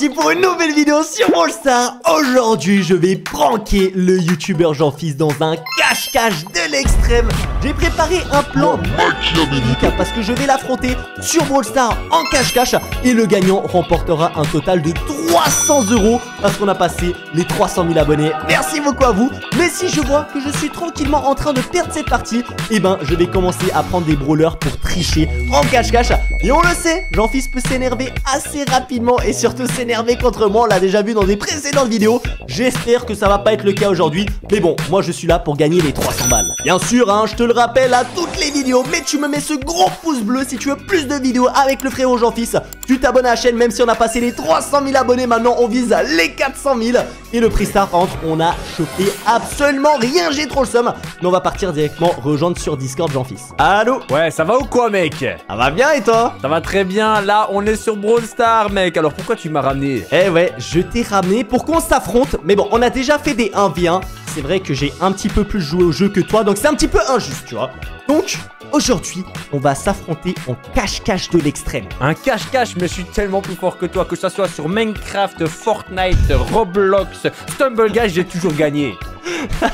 parti pour une nouvelle vidéo sur Brawl Stars. Aujourd'hui je vais pranker le youtubeur Jeanfils dans un cache-cache de l'extrême. J'ai préparé un plan machiavélique parce que je vais l'affronter sur Brawl Stars en cache-cache. Et le gagnant remportera un total de 300 € parce qu'on a passé les 300 000 abonnés. Merci beaucoup à vous. Mais si je vois que je suis tranquillement en train de perdre cette partie, eh ben je vais commencer à prendre des brawlers pour tricher en cache-cache. Et on le sait, Jeanfils peut s'énerver assez rapidement et surtout s'énerver contre moi. On l'a déjà vu dans des précédentes vidéos. J'espère que ça va pas être le cas aujourd'hui. Mais bon, moi je suis là pour gagner les 300 balles. Bien sûr, hein, je te le rappelle à toutes les vidéos, mais tu me mets ce gros pouce bleu si tu veux plus de vidéos avec le frérot Jeanfils. Tu t'abonnes à la chaîne même si on a passé les 300 000 abonnés. Maintenant on vise les 400 000. Et le prix star, par contre, on a chopé absolument rien. J'ai trop le seum. Mais on va partir directement rejoindre sur Discord Jeanfils. Allô? Ouais, ça va ou quoi, mec? Ça va bien et toi? Ça va très bien. Là, on est sur Brawl Stars, mec. Alors pourquoi tu m'as ramené? Eh ouais, je t'ai ramené pour qu'on s'affronte. Mais bon, on a déjà fait des 1v1. C'est vrai que j'ai un petit peu plus joué au jeu que toi, donc c'est un petit peu injuste, tu vois. Donc, aujourd'hui, on va s'affronter en cache-cache de l'extrême. Un cache-cache, mais je suis tellement plus fort que toi, que ça soit sur Minecraft, Fortnite, Roblox, StumbleGuy, j'ai toujours gagné.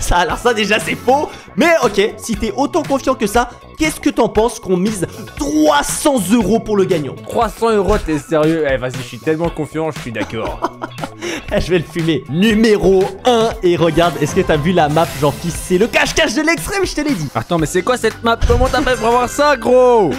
Ça, alors ça déjà c'est faux. Mais ok, si t'es autant confiant que ça, qu'est-ce que t'en penses qu'on mise 300 € pour le gagnant? 300 €, t'es sérieux? Eh vas-y, je suis tellement confiant, je suis d'accord. Je vais le fumer. Numéro 1. Et regarde, est-ce que t'as vu la map, Jeanfils? C'est le cache-cache de l'extrême, je te l'ai dit. Attends, mais c'est quoi cette map? Comment t'as fait pour avoir ça, gros?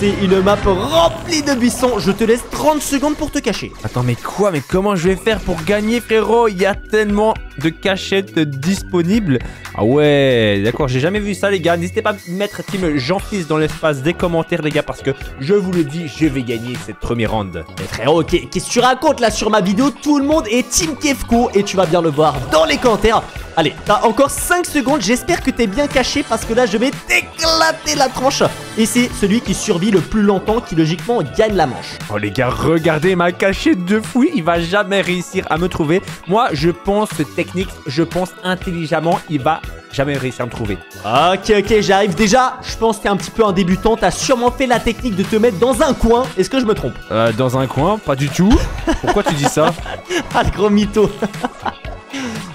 C'est une map remplie de buissons. Je te laisse 30 secondes pour te cacher. Attends, mais quoi? Mais comment je vais faire pour gagner, frérot? Il y a tellement de cachettes disponibles. Ah ouais, d'accord, j'ai jamais vu ça, les gars. N'hésitez pas à mettre Team Jeanfils dans l'espace des commentaires, les gars, parce que je vous le dis, je vais gagner cette première round. Mais frérot, qu'est-ce que tu racontes là sur ma vidéo? Tout le monde est Team Kevko et tu vas bien le voir dans les commentaires. Allez, t'as encore 5 secondes. J'espère que t'es bien caché parce que là, je vais t'éclater la tranche. Et c'est celui qui survit le plus longtemps qui, logiquement, gagne la manche. Oh, les gars, regardez ma cachette de fou. Il va jamais réussir à me trouver. Moi, je pense technique, je pense intelligemment. Il va jamais réussir à me trouver. Ok, ok, j'arrive. Déjà, je pense que t'es un petit peu un débutant. T'as sûrement fait la technique de te mettre dans un coin. Est-ce que je me trompe? Dans un coin? Pas du tout. Pourquoi tu dis ça? Ah, le gros mytho.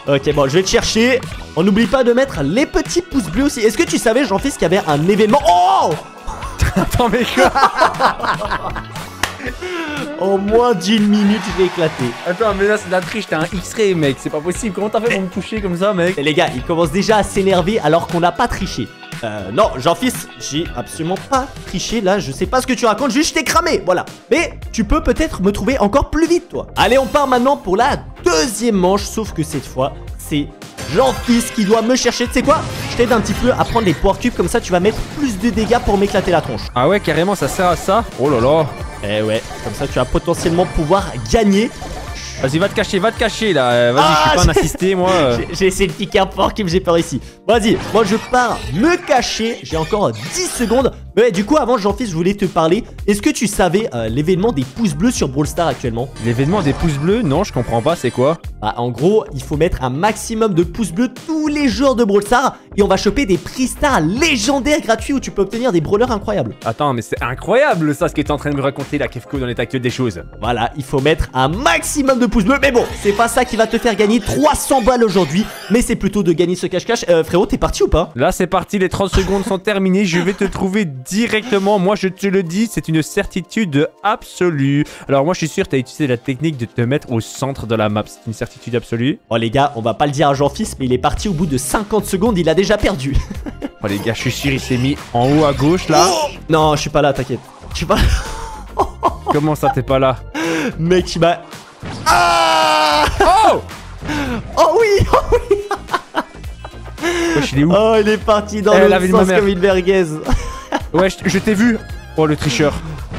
Ok, bon, je vais te chercher. On n'oublie pas de mettre les petits pouces bleus aussi. Est-ce que tu savais, Jeanfils, qu'il y avait un événement? Oh! Attends, mais quoi? En moins d'une minute, je vais éclater. Attends, mais là, c'est de la triche. T'as un X-ray, mec. C'est pas possible. Comment t'as fait pour me toucher comme ça, mec? Et les gars, ils commencent déjà à s'énerver alors qu'on n'a pas triché. Non, Jeanfils, j'ai absolument pas triché là. Je sais pas ce que tu racontes, juste je t'ai cramé, voilà. Mais tu peux peut-être me trouver encore plus vite, toi. Allez, on part maintenant pour la deuxième manche. Sauf que cette fois, c'est Jeanfils qui doit me chercher. Tu sais quoi? Je t'aide un petit peu à prendre les power cubes. Comme ça, tu vas mettre plus de dégâts pour m'éclater la tronche. Ah ouais, carrément, ça sert à ça? Oh là là. Eh ouais, comme ça, tu vas potentiellement pouvoir gagner. Vas-y, va te cacher là. Vas-y, je suis pas un assisté, moi. J'ai essayé de piquer un porc, mais j'ai peur ici. Vas-y, moi je pars me cacher. J'ai encore 10 secondes. Mais du coup, avant, Jeanfils, je voulais te parler. Est-ce que tu savais l'événement des pouces bleus sur Brawl Stars actuellement? L'événement des pouces bleus? Non, je comprends pas, c'est quoi? Bah, en gros, il faut mettre un maximum de pouces bleus tous les jours de Brawl Stars et on va choper des prix stars légendaires gratuits où tu peux obtenir des brawlers incroyables. Attends, mais c'est incroyable ça, ce que t'es en train de me raconter là, Kevko, dans l'état actuel des choses. Voilà, il faut mettre un maximum de pouce bleu, mais bon, c'est pas ça qui va te faire gagner 300 balles aujourd'hui, mais c'est plutôt de gagner ce cache-cache. Frérot, t'es parti ou pas? Là, c'est parti, les 30 secondes sont terminées, je vais te trouver directement, moi je te le dis, c'est une certitude absolue. Alors moi je suis sûr, t'as utilisé la technique de te mettre au centre de la map, c'est une certitude absolue. Oh les gars, on va pas le dire à Jeanfils, mais il est parti au bout de 50 secondes, il a déjà perdu. Oh les gars, je suis sûr, il s'est mis en haut à gauche là. Oh non, je suis pas là, t'inquiète. Je suis pas là. Comment ça, t'es pas là? Mec, il m'a... Ah! Oh! Oh oui! Oh oui! Ouais, je suis où? Oh, il est parti dans le sens comme une merguez. Ouais, je t'ai vu. Oh, le tricheur.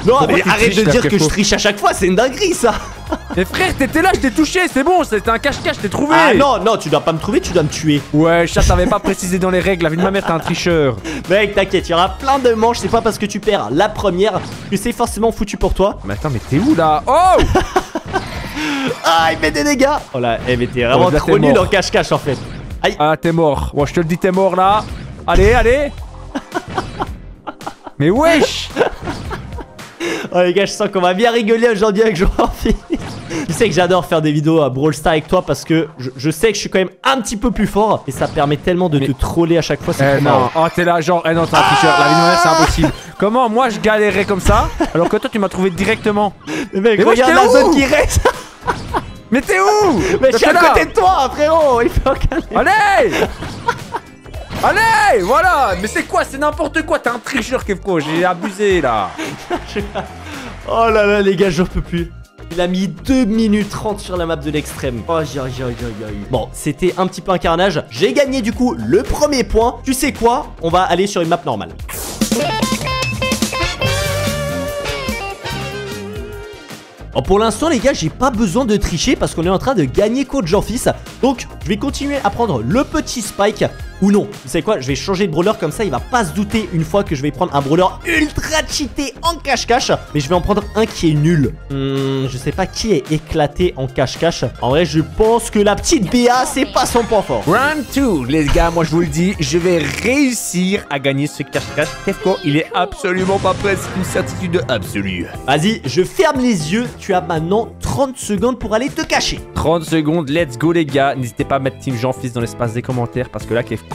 Non, mais arrête de dire que je triche à chaque fois, c'est une dinguerie ça. Mais frère, t'étais là, je t'ai touché, c'est bon, c'était un cache-cache, je t'ai trouvé. Ah non, non, tu dois pas me trouver, tu dois me tuer. Ouais, ça t'avais pas précisé dans les règles, la vie de ma mère, t'es un tricheur. Mec, t'inquiète, il y aura plein de manches, c'est pas parce que tu perds la première que c'est forcément foutu pour toi. Mais attends, mais t'es où là? Oh! Ah, il met des dégâts. Oh là, eh, mais t'es vraiment trop nul en cache-cache en fait. Aïe. Ah, t'es mort. Bon, je te le dis, t'es mort là. Allez, allez. Mais wesh. Oh les gars, je sens qu'on va bien rigoler aujourd'hui avec Jeanfils. Tu sais que j'adore faire des vidéos à Brawl Stars avec toi parce que je sais que je suis quand même un petit peu plus fort et ça permet tellement de te troller à chaque fois. C'est marrant. Oh, t'es là, genre, eh non, t'es un tricheur. La vie de ma mère, c'est impossible. Comment moi je galérais comme ça alors que toi tu m'as trouvé directement? Mais moi, regarde la zone qui reste. Mais t'es où? Mais je suis à côté de toi, frérot. Il fait aucun... Allez. Allez, voilà. Mais c'est quoi? C'est n'importe quoi. T'es un tricheur, Kevko. J'ai abusé là. Oh là là, les gars, je peux plus. Il a mis 2 minutes 30 sur la map de l'extrême. Oh, bon, c'était un petit peu un carnage. J'ai gagné du coup le premier point. Tu sais quoi? On va aller sur une map normale. Bon, pour l'instant les gars, j'ai pas besoin de tricher parce qu'on est en train de gagner contre Jeanfils. Donc je vais continuer à prendre le petit Spike. Ou non, vous savez quoi, je vais changer de brawler, comme ça il va pas se douter une fois que je vais prendre un brawler ultra cheaté en cache-cache. Mais je vais en prendre un qui est nul. Je sais pas qui est éclaté en cache-cache. En vrai je pense que la petite Bea, c'est pas son point fort. Round 2, les gars, moi je vous le dis, je vais réussir à gagner ce cache-cache. Kevko, il est absolument pas prêt, c'est une certitude absolue. Vas-y, je ferme les yeux, tu as maintenant 30 secondes pour aller te cacher. 30 secondes, let's go les gars. N'hésitez pas à mettre Team Jeanfils dans l'espace des commentaires parce que là Kevko,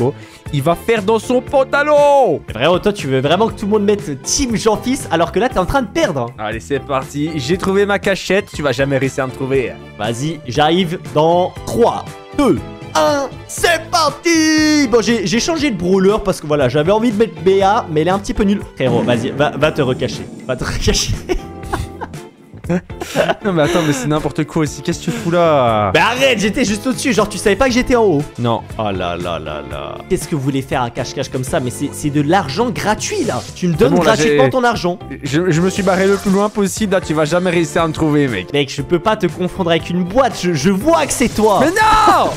il va faire dans son pantalon. Mais vraiment, toi, tu veux vraiment que tout le monde mette Team Jeanfils alors que là, t'es en train de perdre. Allez, c'est parti. J'ai trouvé ma cachette. Tu vas jamais réussir à me trouver. Vas-y, j'arrive dans 3, 2, 1. C'est parti. Bon, j'ai changé de brawler parce que voilà, j'avais envie de mettre Bea, mais elle est un petit peu nulle. Frérot, vas-y, va te recacher. Va te recacher. Non mais attends, mais c'est n'importe quoi aussi. Qu'est-ce que tu fous là? Mais arrête, j'étais juste au-dessus. Genre tu savais pas que j'étais en haut? Non. Oh là là là là. Qu'est-ce que vous voulez faire un cache-cache comme ça? Mais c'est de l'argent gratuit là. Tu me donnes bon, là, gratuitement ton argent. Je me suis barré le plus loin possible là. Tu vas jamais réussir à me trouver, mec. Mec, je peux pas te confondre avec une boîte. Je vois que c'est toi. Mais non.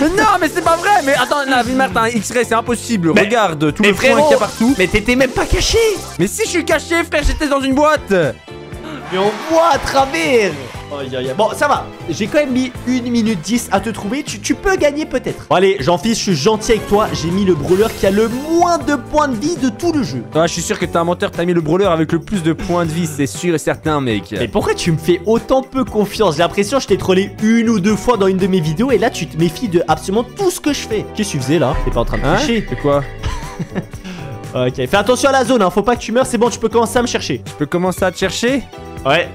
Mais non, mais c'est pas vrai. Mais attends, la vie de merde, t'as un X-ray, c'est impossible. Mais regarde, tout le frérot, point qu'il y a partout. Mais t'étais même pas caché. Mais si je suis caché, frère, j'étais dans une boîte. Mais on voit à travers. Bon, ça va. J'ai quand même mis 1 minute 10 à te trouver. Tu peux gagner peut-être. Bon, allez, Jeanfils, je suis gentil avec toi. J'ai mis le brawler qui a le moins de points de vie de tout le jeu. Ah, je suis sûr que t'es un menteur. T'as mis le brawler avec le plus de points de vie. C'est sûr et certain, mec. Mais pourquoi tu me fais autant peu confiance? J'ai l'impression que je t'ai trollé une ou deux fois dans une de mes vidéos. Et là, tu te méfies de absolument tout ce que je fais. Qu'est-ce que tu faisais là? T'es pas en train de tricher? C'est quoi? Ok, fais attention à la zone. Hein. Faut pas que tu meurs. C'est bon, tu peux commencer à me chercher. Tu peux commencer à te chercher? Ouais.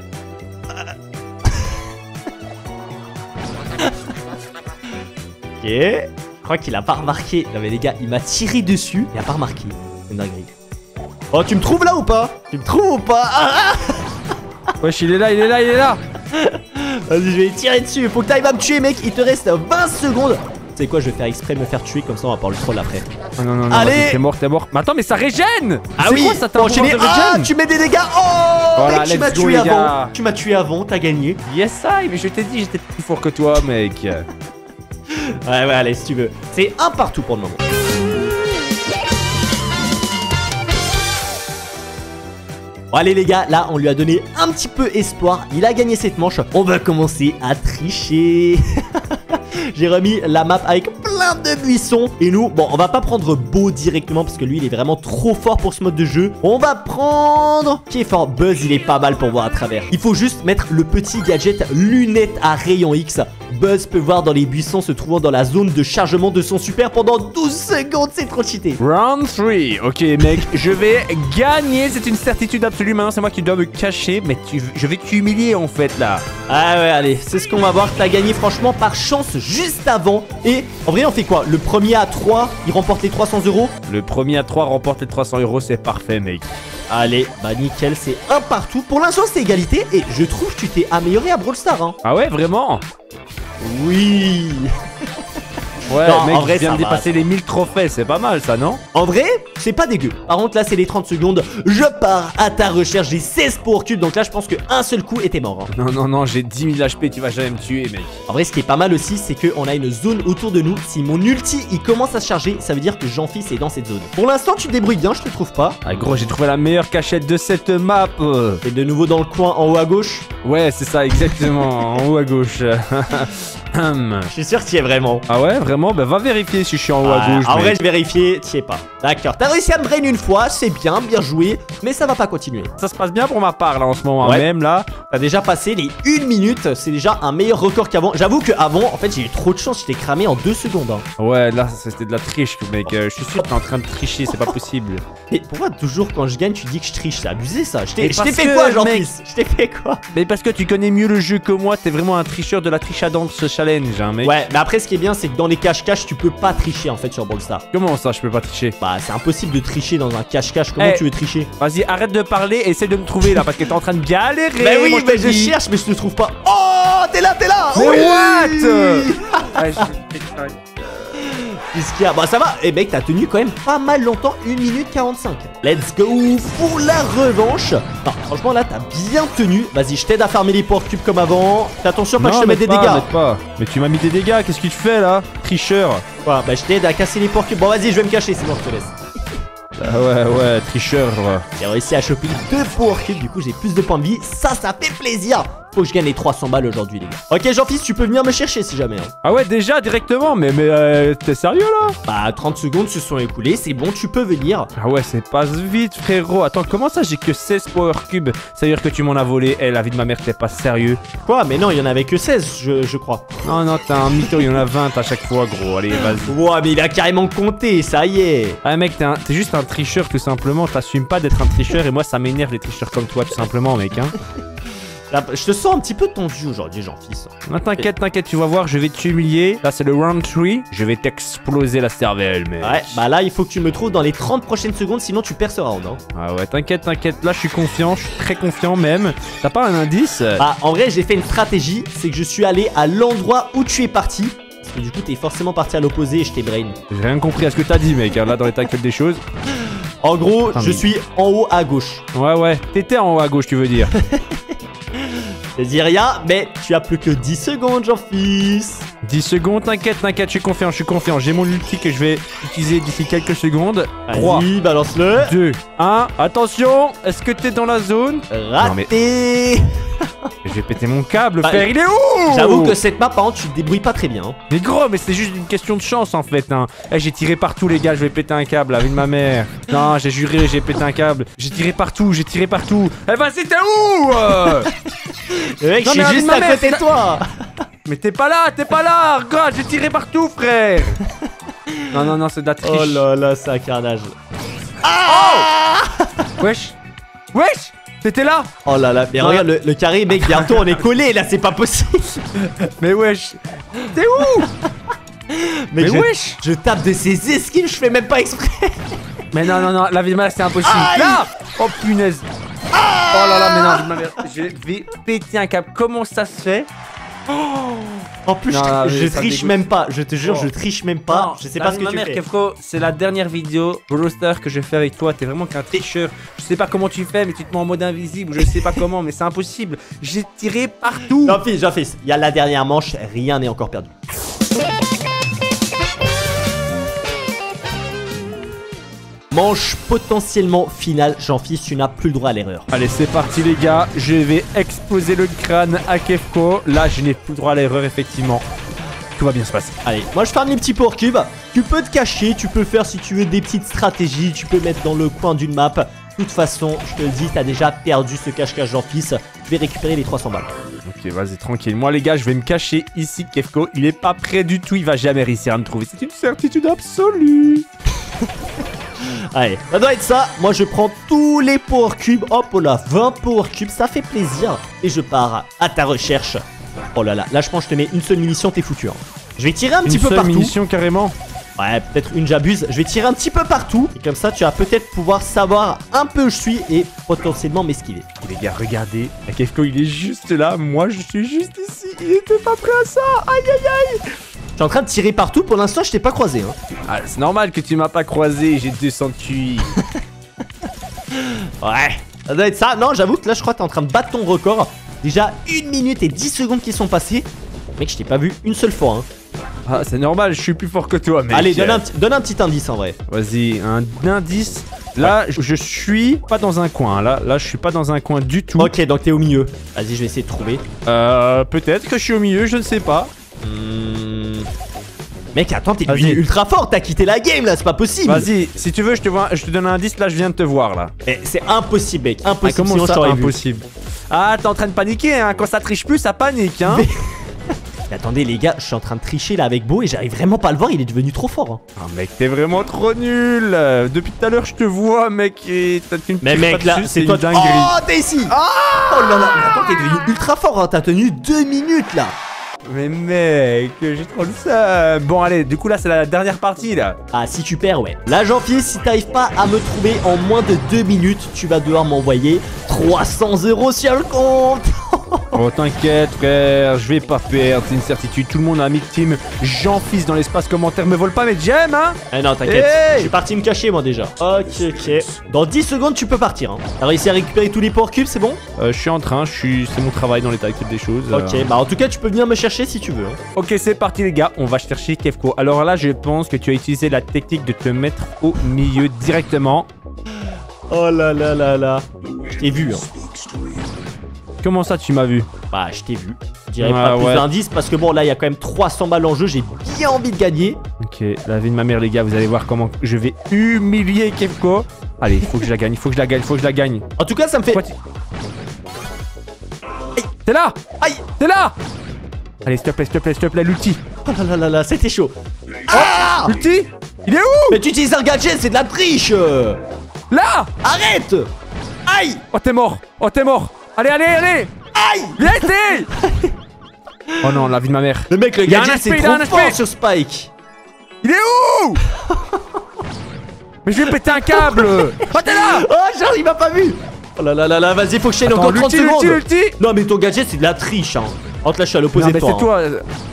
Ok. Je crois qu'il a pas remarqué. Non mais les gars, il m'a tiré dessus. Il a pas remarqué. Oh, tu me trouves là ou pas? Tu me trouves ou pas? Wesh, il est là, il est là, il est là. Vas-y, je vais tirer dessus. Faut que t'arrives à me tuer, mec. Il te reste 20 secondes. C'est quoi, je vais faire exprès de me faire tuer, comme ça on va pouvoir le troll après. Oh non, non, non, allez, t'es mort, t'es mort. Mais attends, mais ça régène. Ah oui, quoi, ça t'a enchaîné. Ah, tu mets des dégâts. Oh, voilà, mec, tu m'as tué avant. Tu m'as tué avant, t'as gagné. Yes, I, mais je t'ai dit, j'étais plus fort que toi, mec. ouais, allez, si tu veux. C'est un partout pour le moment. Bon, allez les gars, là on lui a donné un petit peu espoir. Il a gagné cette manche. On va commencer à tricher. J'ai remis la map avec plein de buissons. Et nous, bon, on va pas prendre Beau directement parce que lui, il est vraiment trop fort pour ce mode de jeu. On va prendre... Qui est fort? Buzz, il est pas mal pour voir à travers. Il faut juste mettre le petit gadget lunette à rayon X. Buzz peut voir dans les buissons se trouvant dans la zone de chargement de son super pendant 12 secondes. C'est trop cheaté. Round 3. Ok, mec, je vais gagner. C'est une certitude absolue. Maintenant, c'est moi qui dois me cacher. Mais je vais t'humilier, en fait, là. Ah ouais, allez, c'est ce qu'on va voir. T'as gagné, franchement, par chance, juste avant. Et en vrai, on fait quoi? Le premier à 3, il remporte les 300 €. Le premier à 3 remporte les 300 €. C'est parfait, mec. Allez, bah nickel, c'est un partout. Pour l'instant, c'est égalité. Et je trouve que tu t'es amélioré à Brawl Stars. Hein. Ah ouais, vraiment? Oui. Ouais, non, mec, en vrai, je viens de dépasser les 1000 trophées. C'est pas mal, ça, non? En vrai, c'est pas dégueu. Par contre, là, c'est les 30 secondes. Je pars à ta recherche. J'ai 16 pour cube. Donc là, je pense qu'un seul coup était mort. Hein. Non, non, non, j'ai 10 000 HP. Tu vas jamais me tuer, mec. En vrai, ce qui est pas mal aussi, c'est qu'on a une zone autour de nous. Si mon ulti, il commence à se charger, ça veut dire que Jeanfils est dans cette zone. Pour l'instant, tu te débrouilles bien, je te trouve pas. Ah, gros, j'ai trouvé la meilleure cachette de cette map. Et de nouveau dans le coin, en haut à gauche? Ouais, c'est ça, exactement. En haut à gauche. Je suis sûr que tu y es vraiment. Ah ouais, vraiment? comment? Bah, va vérifier si je suis en haut à gauche. En vrai, je vérifiais, tu sais pas. D'accord. T'as réussi à me drainer une fois, c'est bien, bien joué, mais ça va pas continuer. Ça se passe bien pour ma part là en ce moment, ouais. Même là. T'as déjà passé les 1 minute, c'est déjà un meilleur record qu'avant. J'avoue qu'avant, en fait, j'ai eu trop de chance, je t'ai cramé en 2 secondes. Hein. Ouais, là, c'était de la triche, mec. Je suis sûr que t'es en train de tricher, c'est pas possible. Mais pourquoi toujours quand je gagne, tu dis que je triche? C'est abusé ça. Je t'ai fait quoi, Jeanfils? Je t'ai fait quoi? Mais parce que tu connais mieux le jeu que moi, t'es vraiment un tricheur de la triche à danse challenge, hein, mec. Ouais, mais après, ce qui est bien, c'est que dans les cache-cache, tu peux pas tricher en fait sur Brawl Stars. Comment ça, je peux pas tricher? Bah, c'est impossible de tricher dans un cache-cache. Comment tu veux tricher? Vas-y, arrête de parler, essaie de me trouver là parce que t'es en train de galérer. Mais oui, mais je cherche, mais je te trouve pas. Oh, t'es là, t'es là. Mais what? Qu'est-ce qu'il y a? Bah ça va. Eh mec, t'as tenu quand même pas mal longtemps, 1 minute 45. Let's go pour la revanche. Non, franchement là t'as bien tenu. Vas-y, je t'aide à farmer les porcs cubes comme avant. Fais attention pas que je te mette des dégâts. Mais tu m'as mis des dégâts, qu'est-ce que tu fais là? Tricheur. Ouais, bah je t'aide à casser les porcs cubes. Bon vas-y, je vais me cacher, sinon je te laisse. Ouais, tricheur. J'ai réussi à choper 2 power kills, du coup j'ai plus de points de vie. Ça fait plaisir. Faut que je gagne les 300 balles aujourd'hui, les gars. Ok, Jeanfils, tu peux venir me chercher si jamais. Hein. Ah ouais, déjà directement, mais t'es sérieux là? Bah, 30 secondes se sont écoulées, c'est bon, tu peux venir. Ah ouais, c'est passe vite, frérot. Attends, comment ça, j'ai que 16 power cubes? Ça veut dire que tu m'en as volé. Eh, la vie de ma mère, t'es pas sérieux. Quoi? Mais non, il y en avait que 16, je crois. Non, non, t'as un mytho, il y en a 20 à chaque fois, gros. Allez, vas-y. Ouais, mais il a carrément compté, ça y est. Ah, mec, t'es juste un tricheur, tout simplement. T'assumes pas d'être un tricheur, et moi, ça m'énerve les tricheurs comme toi, tout simplement, mec, hein. Je te sens un petit peu tendu aujourd'hui, Jeanfils. Non, t'inquiète, t'inquiète, tu vas voir, je vais t'humilier. Là, c'est le round 3. Je vais t'exploser la cervelle, mec. Ouais, bah là, il faut que tu me trouves dans les 30 prochaines secondes, sinon tu perds ce round. Hein. Ah ouais, t'inquiète, t'inquiète. Là, je suis confiant, je suis très confiant même. T'as pas un indice? Bah, en vrai, j'ai fait une stratégie. C'est que je suis allé à l'endroit où tu es parti. Parce que du coup, t'es forcément parti à l'opposé et je t'ai brain. J'ai rien compris à ce que t'as dit, mec. Là, dans l'état actuel des choses. En gros, je suis en haut à gauche. Ouais, ouais. T'étais en haut à gauche, tu veux dire. Je dis rien, mais tu as plus que 10 secondes, Jeanfils. 10 secondes, t'inquiète, t'inquiète, je suis confiant, je suis confiant. J'ai mon ulti que je vais utiliser d'ici quelques secondes. 3, balance-le. 2, 1, attention, est-ce que t'es dans la zone? Raté. Non, mais... Je vais péter mon câble, frère, il est où? J'avoue que cette map, par contre, tu te débrouilles pas très bien. Hein. Mais gros, mais c'est juste une question de chance en fait. Hein. Eh, j'ai tiré partout, les gars, je vais péter un câble, la vie de ma mère. Non, j'ai juré, j'ai pété un câble. J'ai tiré partout, j'ai tiré partout. Eh, vas-y, t'es où? Le mec, non, je suis juste à côté de toi. Mais t'es pas là, regarde, j'ai tiré partout, frère. Non, non, non, c'est de la triche. Oh là là, c'est un carnage. Ah oh. Wesh, wesh, t'étais là. Oh là là, mais non, regarde le carré, mec, bientôt on est collé, là, c'est pas possible. Mais wesh, t'es où? Mais wesh, je tape de ces esquives, je fais même pas exprès. Mais non, non, non, la vie de ma c'est impossible. Aïe. Là. Oh punaise. Ah. Oh là là, mais non, vie de ma mère, je vais péter un câble, comment ça se fait? Oh. En plus, non, je triche même pas, je te jure, je triche même pas. Non, je sais pas ce que tu fais. Kevko, c'est la dernière vidéo Brawl Stars que je fais avec toi. T'es vraiment qu'un tricheur. Je sais pas comment tu fais, mais tu te mets en mode invisible. Je sais pas comment, mais c'est impossible. J'ai tiré partout. Jeanfils, il y a la dernière manche, rien n'est encore perdu. Manche potentiellement finale, Jeanfils, tu n'as plus le droit à l'erreur. Allez, c'est parti les gars, je vais exploser le crâne à Kevko. Là, je n'ai plus le droit à l'erreur, effectivement. Tout va bien se passer. Allez, moi je ferme les petits power cubes. Tu peux te cacher, tu peux faire si tu veux des petites stratégies, tu peux mettre dans le coin d'une map. De toute façon, je te le dis, t'as déjà perdu ce cache-cache, Jeanfils. Je vais récupérer les 300 balles. Ok, vas-y, tranquille. Moi, les gars, je vais me cacher ici. Kevko, il est pas prêt du tout, il va jamais réussir à me trouver. C'est une certitude absolue. Allez, ça doit être ça. Moi, je prends tous les power cubes. Hop, oh là, 20 power cubes, ça fait plaisir. Et je pars à ta recherche. Oh là là, là, je pense que je te mets une seule munition, t'es foutu. Hein. Je vais tirer un petit peu partout. Une seule munition, carrément. Ouais, peut-être une, j'abuse. Je vais tirer un petit peu partout. Et comme ça, tu vas peut-être pouvoir savoir un peu où je suis et potentiellement m'esquiver. Les gars, regardez. Kevko, il est juste là. Moi, je suis juste ici. Il était pas prêt à ça. Aïe, aïe, aïe. Je suis en train de tirer partout. Pour l'instant, je t'ai pas croisé. Hein. Ah, c'est normal que tu m'as pas croisé. J'ai 200 QI. Ouais, ça doit être ça. Non, j'avoue que là, je crois que t'es en train de battre ton record. Déjà, 1 minute et 10 secondes qui sont passées. Mec, je t'ai pas vu une seule fois. Hein. Ah, c'est normal, je suis plus fort que toi, mec. Allez, donne un petit indice en vrai. Vas-y, un indice. Là, je suis pas dans un coin. Là, je suis pas dans un coin du tout. Ok, donc t'es au milieu. Vas-y, je vais essayer de trouver. Peut-être que je suis au milieu, je ne sais pas. Mec, attends, t'es ultra fort, t'as quitté la game là, c'est pas possible. Vas-y, si tu veux, je te donne un indice là, je viens de te voir là. C'est impossible, mec, impossible. Ah, comment ça, impossible? Ah, t'es en train de paniquer, hein. Quand ça triche plus, ça panique, hein. Mais... Mais attendez les gars, je suis en train de tricher là avec Beau et j'arrive vraiment pas à le voir, il est devenu trop fort hein. Ah mec, t'es vraiment trop nul. Depuis tout à l'heure je te vois mec et t'as une... Mais mec là, c'est toi dinguerie. Oh t'es ici ah. Oh là là, mais attends, t'es devenu ultra fort hein, t'as tenu 2 minutes là. Mais mec, j'ai trop le seum. Bon allez, du coup là c'est la dernière partie là. Ah si tu perds ouais. Là Jeanfils, si t'arrives pas à me trouver en moins de 2 minutes, tu vas devoir m'envoyer 300 € sur le compte. Oh t'inquiète frère, je vais pas perdre, c'est une certitude. Tout le monde a mis team Jeanfils dans l'espace commentaire. Me vole pas mes gems hein. Eh non t'inquiète, je suis parti me cacher moi déjà. Ok. Dans 10 secondes tu peux partir hein. T'as réussi à récupérer tous les power cubes, c'est bon? Je suis en train, c'est mon travail dans les tailles des choses. Ok, bah en tout cas tu peux venir me chercher si tu veux hein. Ok c'est parti les gars, on va chercher Kevko. Alors là je pense que tu as utilisé la technique de te mettre au milieu directement. Oh là là là là, je t'ai vu hein. Comment ça tu m'as vu? Bah je t'ai vu. Je dirais pas plus d'indices parce que bon là il y a quand même 300 balles en jeu, j'ai bien envie de gagner. Ok, la vie de ma mère les gars, vous allez voir comment je vais humilier Kevko. Allez, il faut que je la gagne, il faut que je la gagne. En tout cas ça me fait... T'es là? Aïe, t'es là? Allez s'il te plaît, l'ulti. Oh là là là là, c'était chaud. Ah, l'ulti? Il est où? Mais tu utilises un gadget, c'est de la triche. Là. Arrête. Aïe. Oh t'es mort. Allez. Aïe. Viens. Oh non, la vie de ma mère. Le mec, le gadget, c'est trop fort sur Spike. Il est où? Mais je vais péter un câble. Oh t'es là. Oh genre il m'a pas vu. Oh là là là là, vas-y, faut que je chaîne encore 30 secondes. Non mais ton gadget, c'est de la triche hein. Oh là, je suis à l'opposé de toi.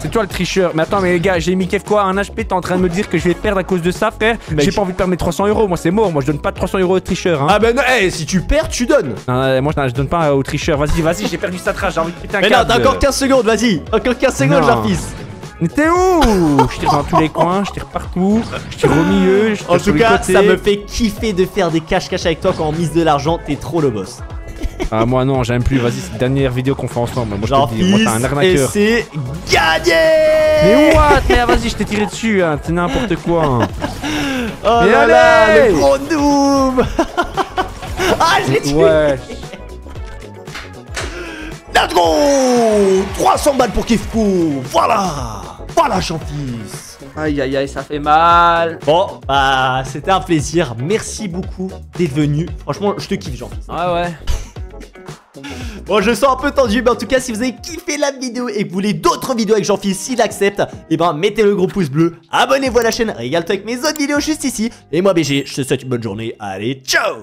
C'est toi le tricheur. Mais attends, mais les gars, j'ai mis Kevko à un HP. T'es en train de me dire que je vais perdre à cause de ça, frère? J'ai pas envie de perdre mes 300 €. Moi, c'est mort. Moi, je donne pas de 300 € au tricheur. Hein. Ah ben non, hey, si tu perds, tu donnes. Non, moi, je donne pas au tricheur. Vas-y, j'ai perdu sa trace. J'ai envie de péter un câble. Mais non, t'as encore 15 secondes. Vas-y, encore 15 secondes, Jeanfils. Mais t'es où? Je tire dans tous les coins, je tire partout, je tire au milieu. Je tire en tout cas, ça me fait kiffer de faire des cache-cache avec toi quand on mise de l'argent. T'es trop le boss. Ah moi non, j'aime plus, vas-y, c'est la dernière vidéo qu'on fait ensemble. Moi je te dis, moi t'es un arnaqueur. Et c'est gagné. Mais what? Mais vas-y, je t'ai tiré dessus, hein. C'est n'importe quoi hein. Oh mais là là, le gros noob. Ah je l'ai tué. Ouais. Let's go. 300 balles pour Kevko. Voilà Jeanfils. Aïe aïe aïe, ça fait mal. Bon, bah c'était un plaisir. Merci beaucoup d'être venu. Franchement, je te kiffe Jeanfils. Ouais. Bon, je sens un peu tendu, mais en tout cas, si vous avez kiffé la vidéo et que vous voulez d'autres vidéos avec Jeanfils, s'il accepte, eh ben mettez le gros pouce bleu, abonnez-vous à la chaîne, régale-toi avec mes autres vidéos juste ici. Et moi BG, je te souhaite une bonne journée. Allez, ciao.